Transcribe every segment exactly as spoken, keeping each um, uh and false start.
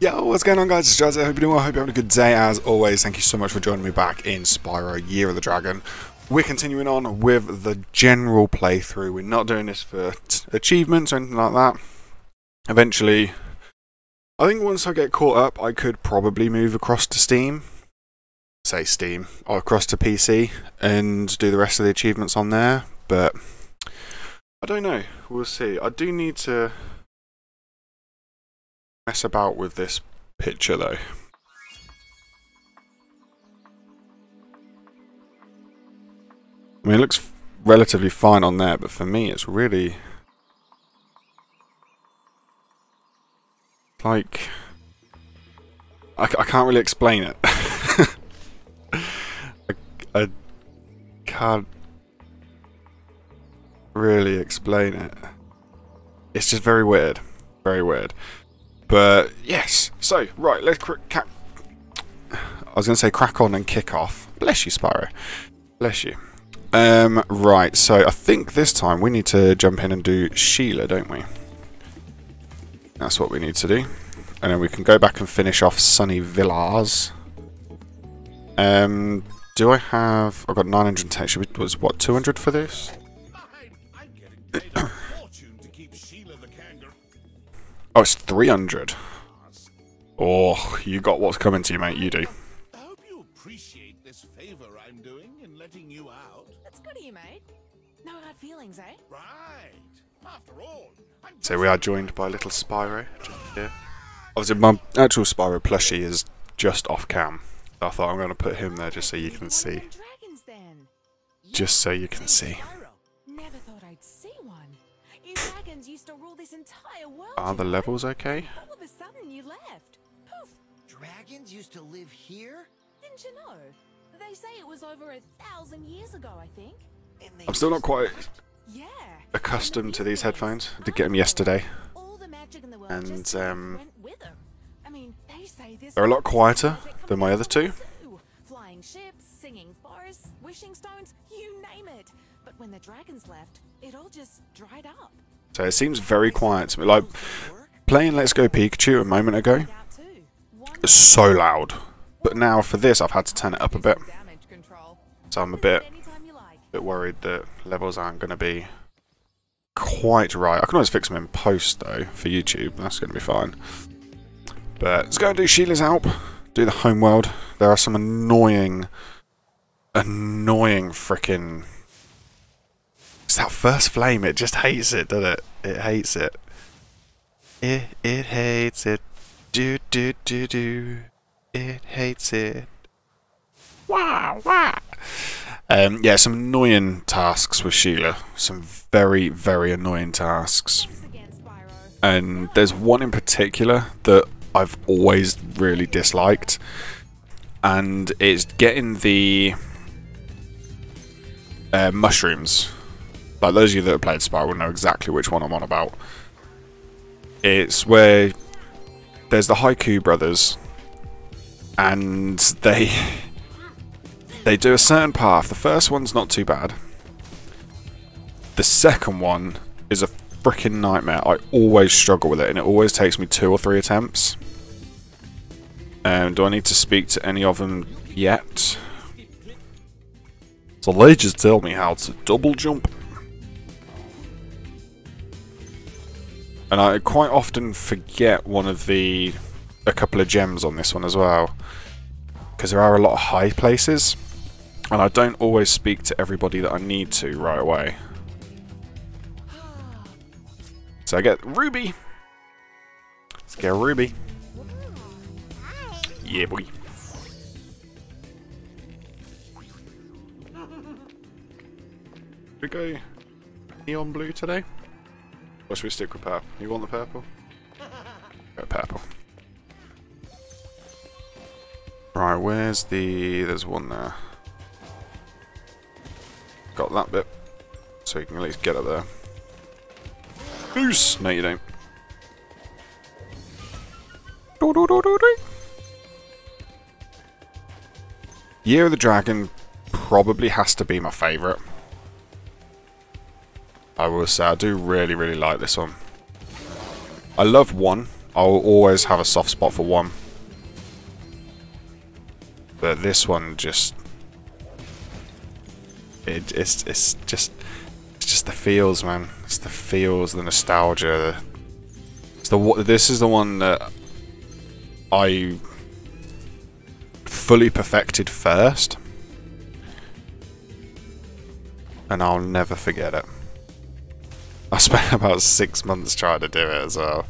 Yo, what's going on guys, it's Jazz. I hope you're doing well, I hope you're having a good day as always. Thank you so much for joining me back in Spyro, Year of the Dragon. We're continuing on with the general playthrough. We're not doing this for achievements or anything like that. Eventually, I think once I get caught up, I could probably move across to Steam. Say Steam, or across to P C, and do the rest of the achievements on there, but I don't know, we'll see. I do need to mess about with this picture though. I mean, it looks relatively fine on there, but for me it's really like I, I can't really explain it. I, I can't really explain it. It's just very weird, very weird. But yes, so right, let's cr cap I was going to say crack on and kick off. Bless you, Spyro. Bless you. Um, right, so I think this time we need to jump in and do Sheila, don't we? That's what we need to do, and then we can go back and finish off Sunny Villars. Um, do I have? I've got nine hundred ten. Should we, was what two hundred for this? Oh, it's three hundred. Oh, you got what's coming to you, mate. You do. I hope you appreciate this favor I'm doing in letting you out. That's good of you, mate. No hard feelings, eh? Right. After all, I'm so we are joined by little Spyro. Yeah. Obviously, my actual Spyro plushie is just off cam. I thought I'm going to put him there just so you can see. Dragons, then. Just so you can see. Never thought I'd see one. You dragons used to rule this entire world. Are the levels okay? All of a sudden you left. Poof. Dragons used to live here? Didn't you know? They say it was over a thousand years ago, I think. I'm still not quite yeah. accustomed to these headphones. I did get them yesterday. All the magic in the world and um, went with them. I mean, they say this they're a lot quieter than my other two. Flying ships, singing forests, wishing stones, you name it. But when the dragons left, it all just dried up. So it seems very quiet to me. Like playing Let's Go Pikachu a moment ago, it's so loud. But now for this, I've had to turn it up a bit. So I'm a bit, bit worried that levels aren't going to be quite right. I can always fix them in post though for YouTube. That's going to be fine. But let's go and do Sheila's Alp. Do the homeworld. There are some annoying, annoying frickin'. It's that first flame, it just hates it, doesn't it? It hates it. It, it hates it. Do, do, do, do. It hates it. Wow, wow. Um, yeah, some annoying tasks with Sheila. Some very, very annoying tasks. And there's one in particular that I've always really disliked. And it's getting the uh, mushrooms. Like, those of you that have played Spyro will know exactly which one I'm on about. It's where there's the Haiku Brothers, and they they do a certain path. The first one's not too bad. The second one is a freaking nightmare. I always struggle with it, and it always takes me two or three attempts. Um, do I need to speak to any of them yet? So they just tell me how to double jump. And I quite often forget one of the, a couple of gems on this one as well, because there are a lot of high places, and I don't always speak to everybody that I need to right away. So I get Ruby. Let's get Ruby. Yeah, boy. Should we go neon blue today? Or should we stick with purple? You want the purple? Go purple. Right, where's the... There's one there. Got that bit. So you can at least get up there. Goose! No, you don't. Do, do, do, do, do. Year of the Dragon probably has to be my favourite. I will say, I do really, really like this one. I love one. I'll always have a soft spot for one. But this one just... It, it's, it's just... It's just the feels, man. It's the feels, the nostalgia. It's the, this is the one that I fully perfected first. And I'll never forget it. I spent about six months trying to do it as well.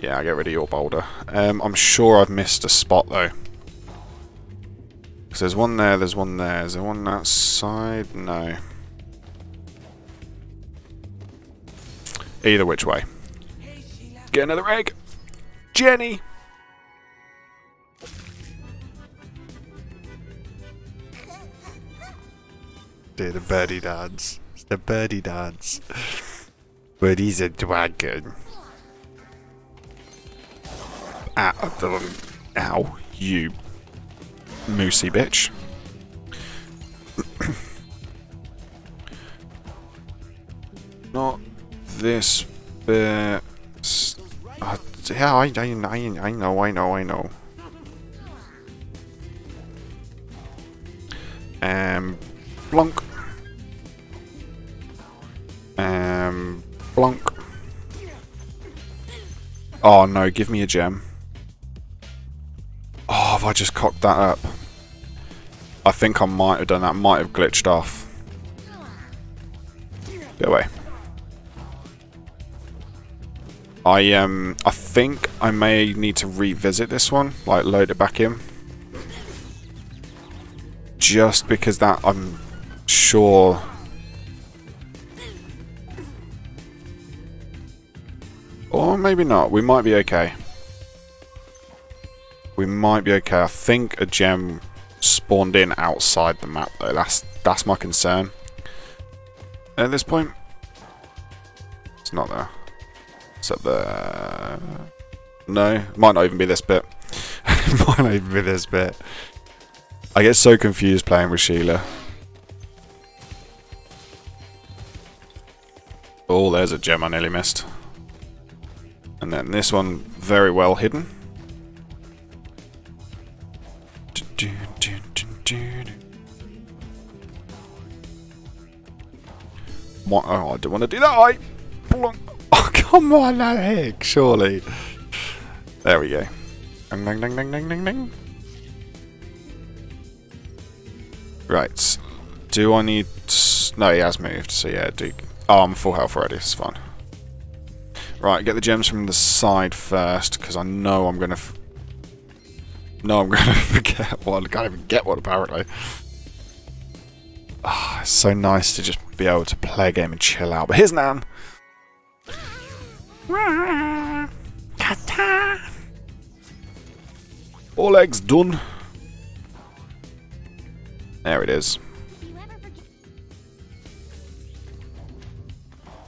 Yeah, I'll get rid of your boulder. Um, I'm sure I've missed a spot though. Because there's one there, there's one there. Is there one on that side? No. Either which way. Get another egg! Jenny! Do the birdie dance. It's the birdie dance. But he's a dragon. Ow, ow, you moosey bitch. Not this bit. Uh, yeah, I, I, I, I know, I know, I know. Um, Blunk. Um, Blunk. Oh no, give me a gem. Oh, have I just cocked that up? I think I might have done that. Might have glitched off. Get away. I um, I think I may need to revisit this one. Like, load it back in. Just because that, I'm sure... Or maybe not. We might be okay. We might be okay. I think a gem spawned in outside the map though. That's that's my concern. At this point. It's not there. It's up there. No. It might not even be this bit. It might not even be this bit. I get so confused playing with Sheila. Oh, there's a gem I nearly missed. And then this one, very well hidden. What? Oh, I don't want to do that. I... Oh, come on, that egg, surely. There we go. Ding, ding, ding, ding, ding, ding. Right. Do I need... No, he has moved, so yeah, do... Oh, I'm full health already, it's fine. Right, get the gems from the side first, because I know I'm going to... F no, I'm going to forget one. I can't even get one, apparently. Oh, it's so nice to just be able to play a game and chill out. But here's Nan. All eggs done. There it is.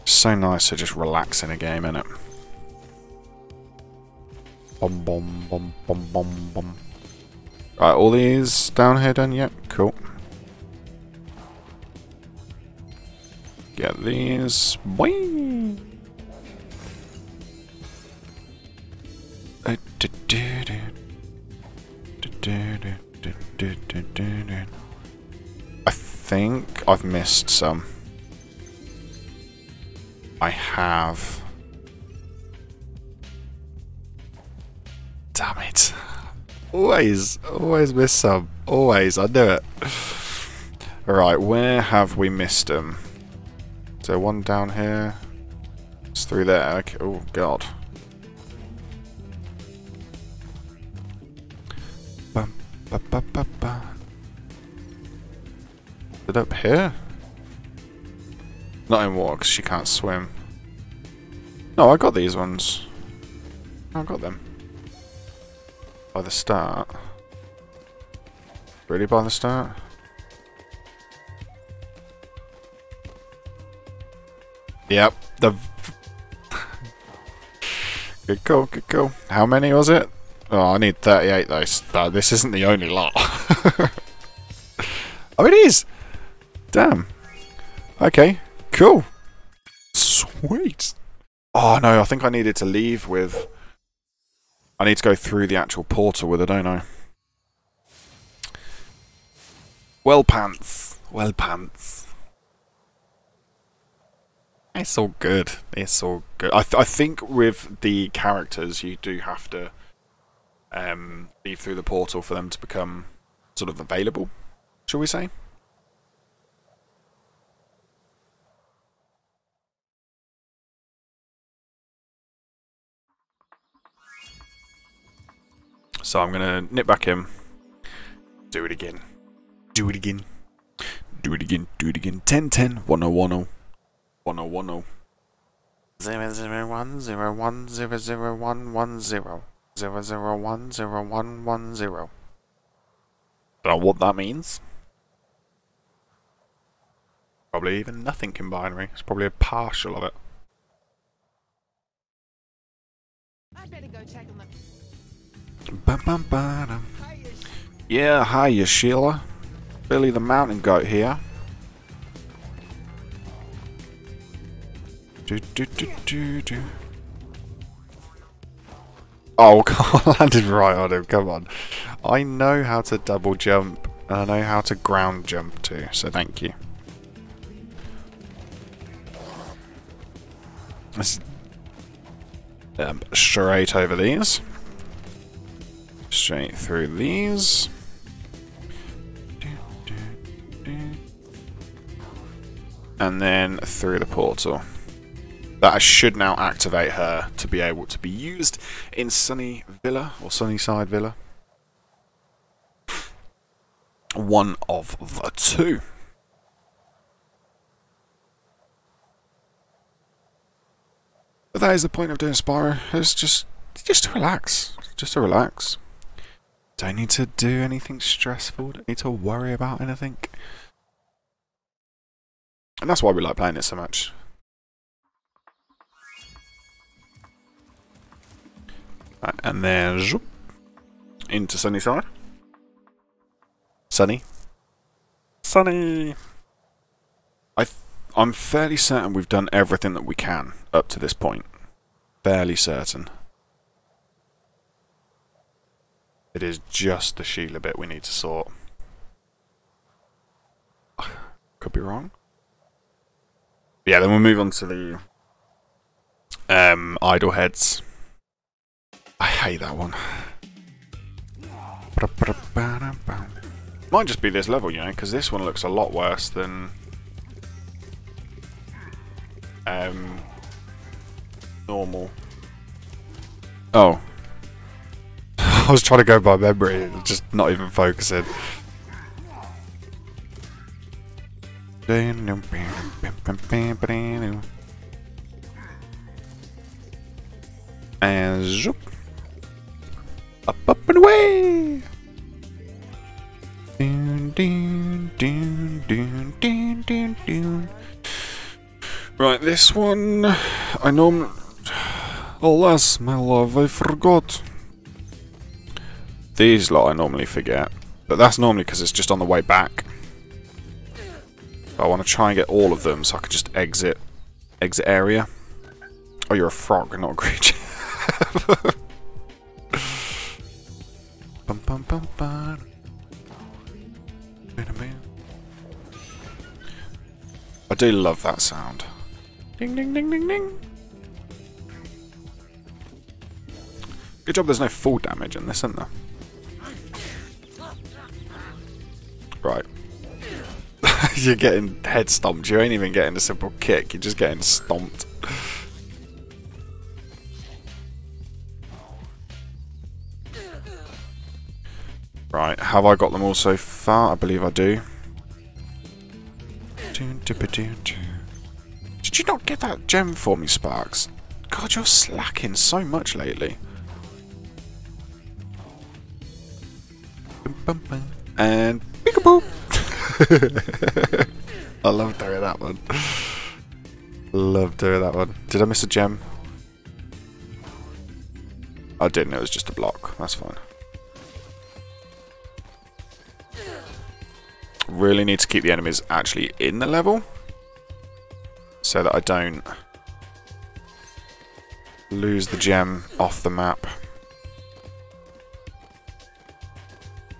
So nice to just relax in a game, innit? Bom, bom, bom, bom, bom, bom. Right, all these down here done yet? Cool. Get these. Boing. I think I've missed some. I have. Damn it. Always, always miss some. Always, I knew it. Alright, where have we missed them? So one down here. It's through there. Okay. Oh, God. Bum, ba, ba, ba, ba. Is it up here? Not in water, because she can't swim. No, I got these ones. I got them. By the start. Really by the start? Yep, the... Good call, good call. How many was it? Oh, I need thirty-eight though. This isn't the only lot. Oh, it is! Damn. Okay, cool. Sweet. Oh no, I think I needed to leave with... I need to go through the actual portal with it, don't I? Well pants. Well pants. It's all good. It's all good. I, th I think with the characters, you do have to um, leave through the portal for them to become sort of available, shall we say? So I'm going to nip back in. Do it again. Do it again. Do it again. Do it again. ten ten, one oh one oh. one oh one oh. zero zero one zero one zero zero one one zero. zero zero one zero one one zero. Don't know what that means. Probably even nothing in binary. It's probably a partial of it. I'd better go check on the... Ba -ba -ba -da. Yeah, hiya Sheila. Billy the Mountain Goat here. Do, do, do, do, do. Oh, I landed right on him, come on. I know how to double jump, and I know how to ground jump too, so thank you. Let's um, straight over these. Straight through these. And then through the portal. That should now activate her to be able to be used in Sunny Villa or Sunnyside Villa. One of the two. But that is the point of doing Spyro. It's just, just to relax. Just to relax. Don't need to do anything stressful, don't need to worry about anything. And that's why we like playing it so much. Right, and then zoop, into Sunnyside. Sunny. Sunny! I th I'm fairly certain we've done everything that we can up to this point. Fairly certain. It is just the Sheila bit we need to sort. Could be wrong. Yeah, then we'll move on to the um, Idleheads. I hate that one. Might just be this level, you know, because this one looks a lot worse than um, normal. Oh. I was trying to go by memory, just not even focusing. And zoop. Up, up and away! Right, this one... I know... Alas, my love, I forgot. These lot I normally forget, but that's normally because it's just on the way back. But I want to try and get all of them so I can just exit, exit area. Oh, you're a frog, not a creature. bum, bum, bum, bum. Wait a minute. I do love that sound. Ding, ding, ding, ding, ding. Good job. There's no full damage in this, isn't there? Right. You're getting head stomped. You ain't even getting a simple kick. You're just getting stomped. Right. Have I got them all so far? I believe I do. Did you not get that gem for me, Sparks? God, you're slacking so much lately. And peekaboo. I love doing that one. Love doing that one. Did I miss a gem? I didn't. It was just a block. That's fine. Really need to keep the enemies actually in the level, so that I don't lose the gem off the map.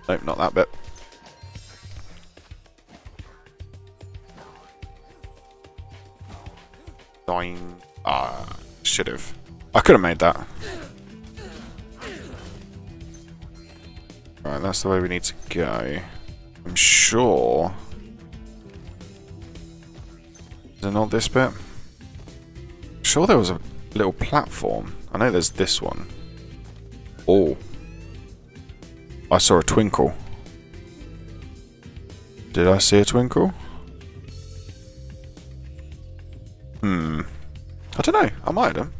Nope, not that bit. Dying. Ah, should have. I could have made that. Right, that's the way we need to go. I'm sure. Is it not this bit? I'm sure there was a little platform. I know there's this one. Oh. I saw a twinkle. Did I see a twinkle? Hmm. I don't know. I might have.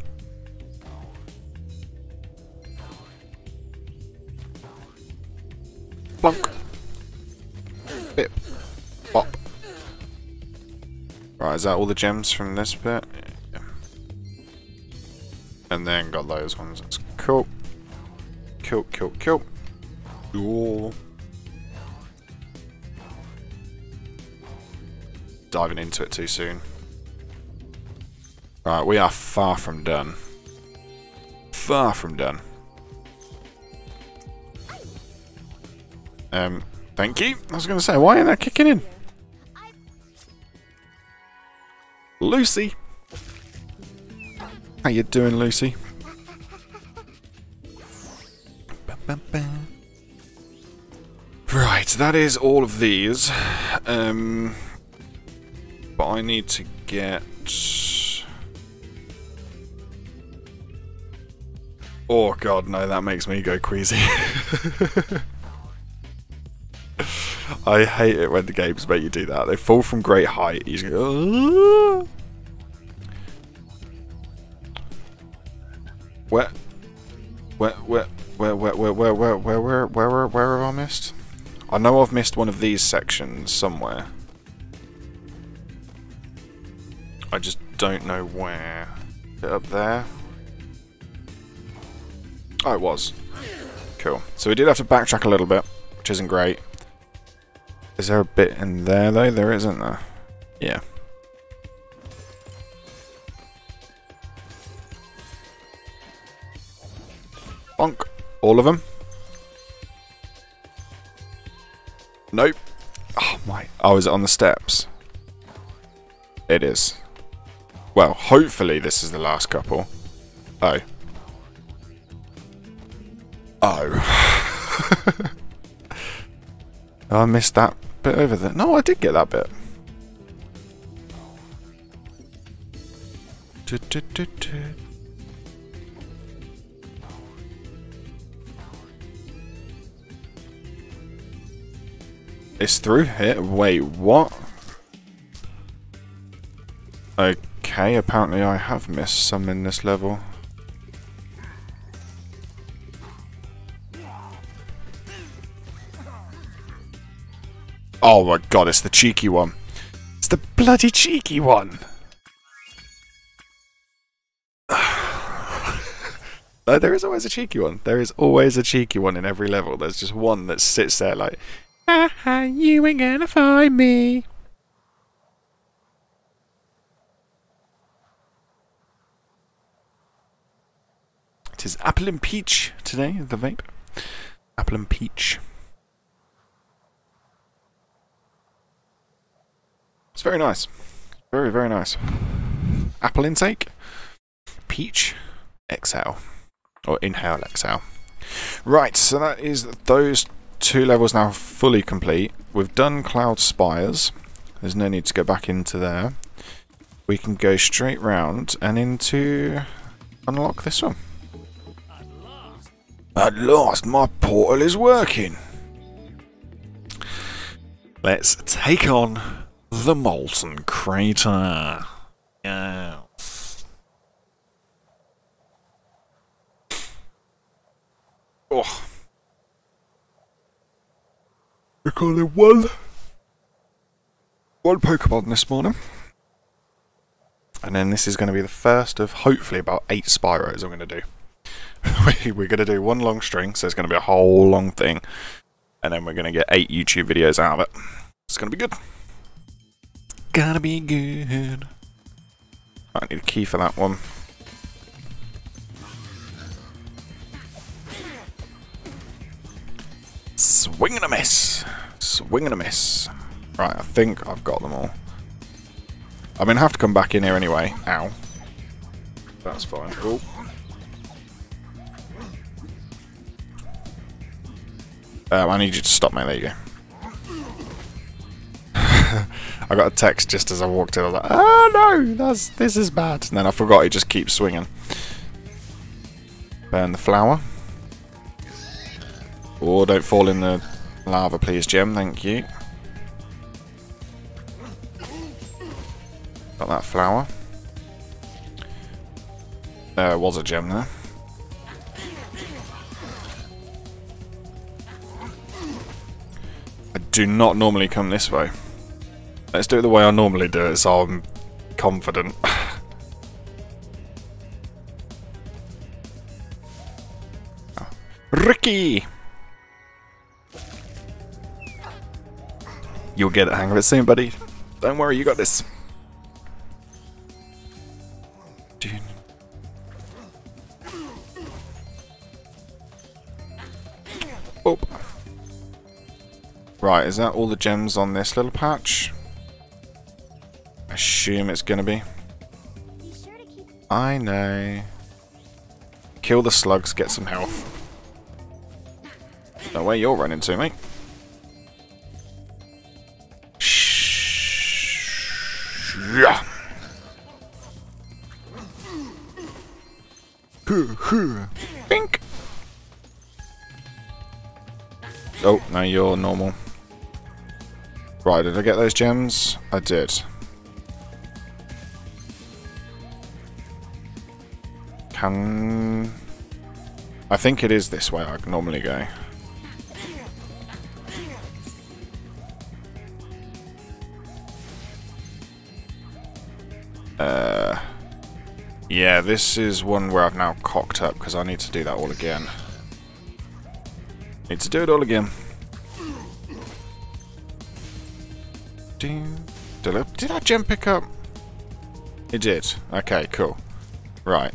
Blunk. Bip. Bop. Right, is that all the gems from this bit? Yeah. And then got those ones. That's cool. Cool, cool, cool. Cool. Diving into it too soon. Right, we are far from done. Far from done. Um, thank you. I was going to say, why ain't that kicking in? Lucy! How you doing, Lucy? Right, that is all of these. Um, but I need to get... Oh god, no, that makes me go queasy. I hate it when the games make you do that. They fall from great height. You just go... Where? Where, where, where, where, where, where, where, where, where, where, where have I missed? I know I've missed one of these sections somewhere. I just don't know where. Is it up there? Oh, it was. Cool. So we did have to backtrack a little bit, which isn't great. Is there a bit in there, though? There isn't there. Yeah. Bonk. All of them. Nope. Oh, my. Oh, is it on the steps? It is. Well, hopefully this is the last couple. Oh. Oh. Oh, I missed that bit over there. No, I did get that bit. Du, du, du, du. It's through here. Wait, what? Okay, apparently I have missed some in this level. Oh my god, it's the cheeky one. It's the bloody cheeky one! No, there is always a cheeky one. There is always a cheeky one in every level. There's just one that sits there like, haha, you ain't gonna find me. It is apple and peach today, the vape. Apple and peach. It's very nice. Very, very nice. Apple intake. Peach. Exhale. Or inhale, exhale. Right, so that is those two levels now fully complete. We've done Cloud Spires. There's no need to go back into there. We can go straight round and into... Unlock this one. At last, At last my portal is working. Let's take on... the Molten Crater. Yes. Oh. We're calling one. One Pokemon this morning. And then this is going to be the first of hopefully about eight Spyros I'm going to do. We're going to do one long string, so it's going to be a whole long thing. And then we're going to get eight YouTube videos out of it. It's going to be good. Gotta be good. I need a key for that one. Swing and a miss. Swing and a miss. Right, I think I've got them all. I'm going to have to come back in here anyway. Ow. That's fine. Ooh. Um, I need you to stop, mate. There you go. I got a text just as I walked in. I was like, oh no, that's, this is bad. And then I forgot it just keeps swinging. Burn the flower. Oh, don't fall in the lava, please, Gem. Thank you. Got that flower. There was a gem there. I do not normally come this way. Let's do it the way I normally do it, so I'm confident. Oh. Ricky! You'll get the hang of it soon, buddy. Don't worry, you got this. Dude. Oh. Right, is that all the gems on this little patch? I assume it's gonna be. be sure to keep I know. Kill the slugs, get some health. No way you're running to, mate. Shh. Yeah. Pink. Oh, no, you're normal. Right, did I get those gems? I did. Can... I think it is this way I normally go. Uh, yeah, this is one where I've now cocked up because I need to do that all again. Need to do it all again. Did that gem pick up? It did. Okay, cool. Right.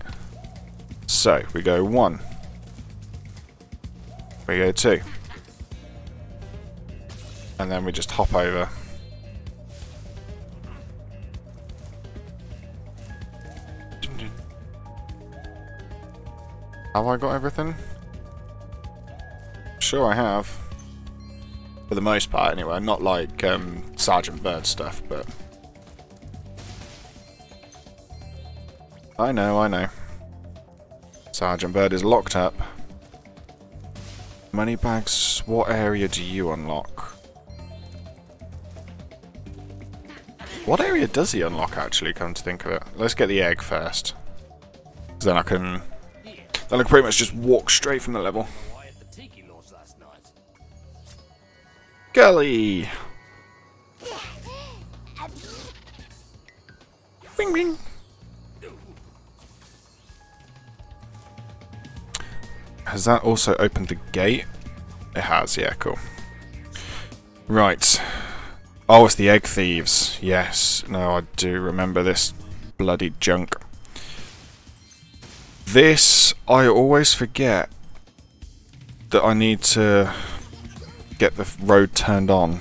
So, we go one. We go two. And then we just hop over. Have I got everything? Sure I have. For the most part, anyway. Not like um, Sergeant Bird stuff, but... I know, I know. Sergeant Bird is locked up. Moneybags, what area do you unlock? What area does he unlock, actually, come to think of it? Let's get the egg first. Then I can... Then I can pretty much just walk straight from the level. Gully! Bing bing! Has that also opened the gate? It has, yeah, cool. Right. Oh, it's the egg thieves. Yes. No, I do remember this bloody junk. This, I always forget that I need to get the road turned on.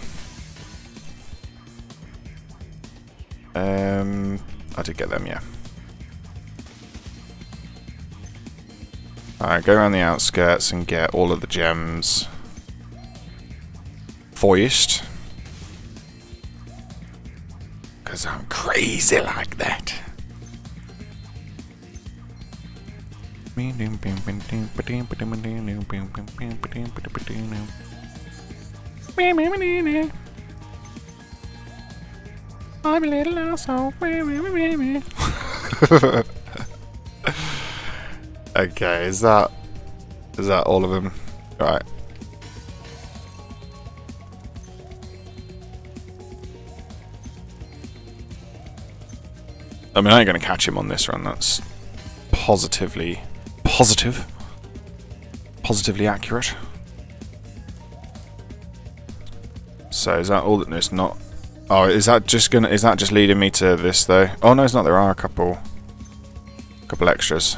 Um, I did get them, yeah. Alright, go around the outskirts and get all of the gems foist. Because I'm crazy like that. I'm a little asshole. Okay, is that is that all of them? Right. I mean, I ain't gonna catch him on this run. That's positively positive, positively accurate. So is that all? That no, it's not. Oh, is that just gonna? Is that just leading me to this though? Oh no, it's not. There are a couple, couple extras.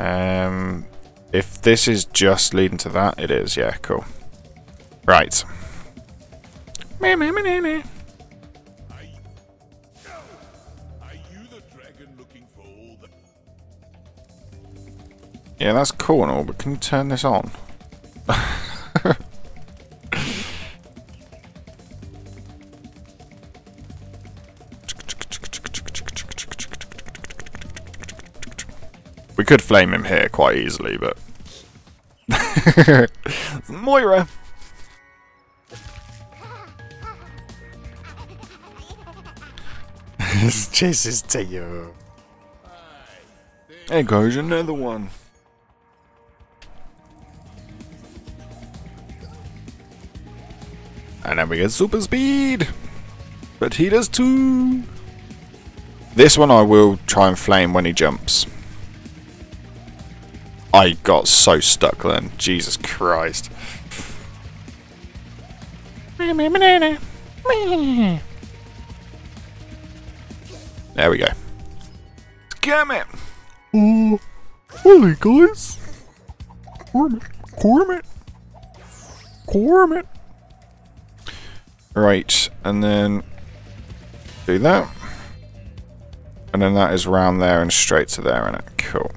Um, if this is just leading to that, it is, yeah, cool. Right. Meh, meh, meh, meh, meh. Yeah, that's cool and all, but can you turn this on? We could flame him here quite easily, but... Moira! This is Teo. There goes another one. And then we get super speed! But he does too! This one I will try and flame when he jumps. I got so stuck then. Jesus Christ. There we go. Damn it! Oh, holy guys! Cormet! Cormet! Cormet! Right, and then do that. And then that is round there and straight to there, isn't it? Cool.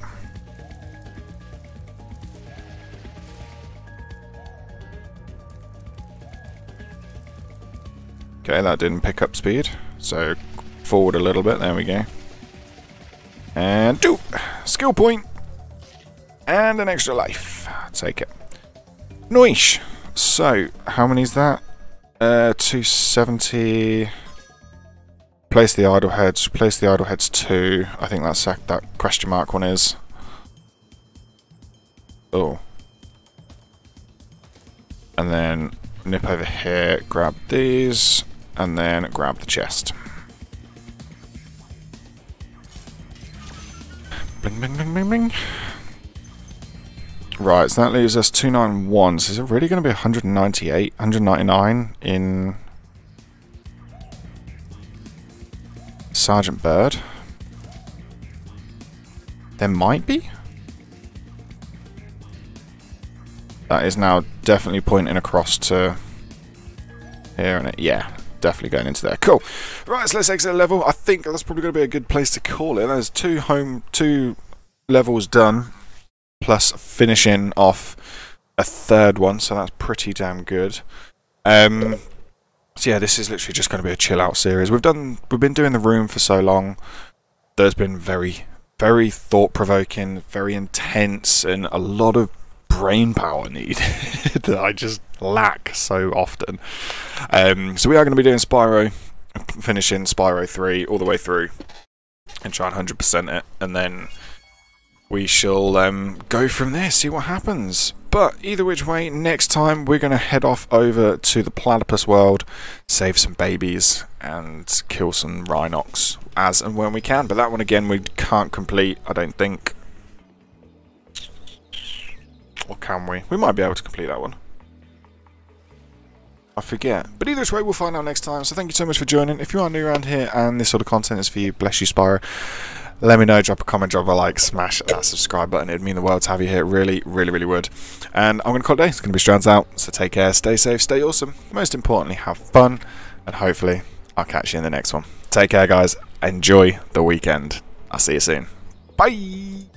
Okay, that didn't pick up speed. So forward a little bit, there we go. And do! Skill point! And an extra life. Take it. Noish! So, how many is that? Uh, two seventy. Place the Idleheads. Place the Idleheads two. I think that's that, that question mark one is. Oh. And then nip over here, grab these, and then grab the chest. Bling, bling, bling, bling, bling. Right, so that leaves us two ninety-one. So is it really going to be one ninety-eight, one ninety-nine in Sergeant Bird? There might be? That is now definitely pointing across to here, and it, yeah, definitely going into there. Cool. Right, so let's exit the level. I think that's probably going to be a good place to call it. There's two home, two levels done. Plus finishing off a third one, so that's pretty damn good. Um, so yeah, this is literally just going to be a chill out series. We've done, we've been doing the room for so long. There's been very, very thought provoking, very intense, and a lot of brain power needed that I just lack so often. Um, so we are going to be doing Spyro, finishing Spyro three all the way through, and trying one hundred percent it, and then. We shall um, go from there, see what happens. But either which way, next time we're going to head off over to the Platypus world, save some babies, and kill some Rhinox as and when we can. But that one again we can't complete, I don't think. Or can we? We might be able to complete that one. I forget. But either way, we'll find out next time. So thank you so much for joining. If you are new around here and this sort of content is for you, bless you, Spyro. Let me know, drop a comment, drop a like, smash that subscribe button. It'd mean the world to have you here. It really, really, really would. And I'm going to call it a day. It's going to be Strands out. So take care, stay safe, stay awesome. Most importantly, have fun. And hopefully, I'll catch you in the next one. Take care, guys. Enjoy the weekend. I'll see you soon. Bye.